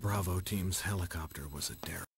Bravo Team's helicopter was a derelict.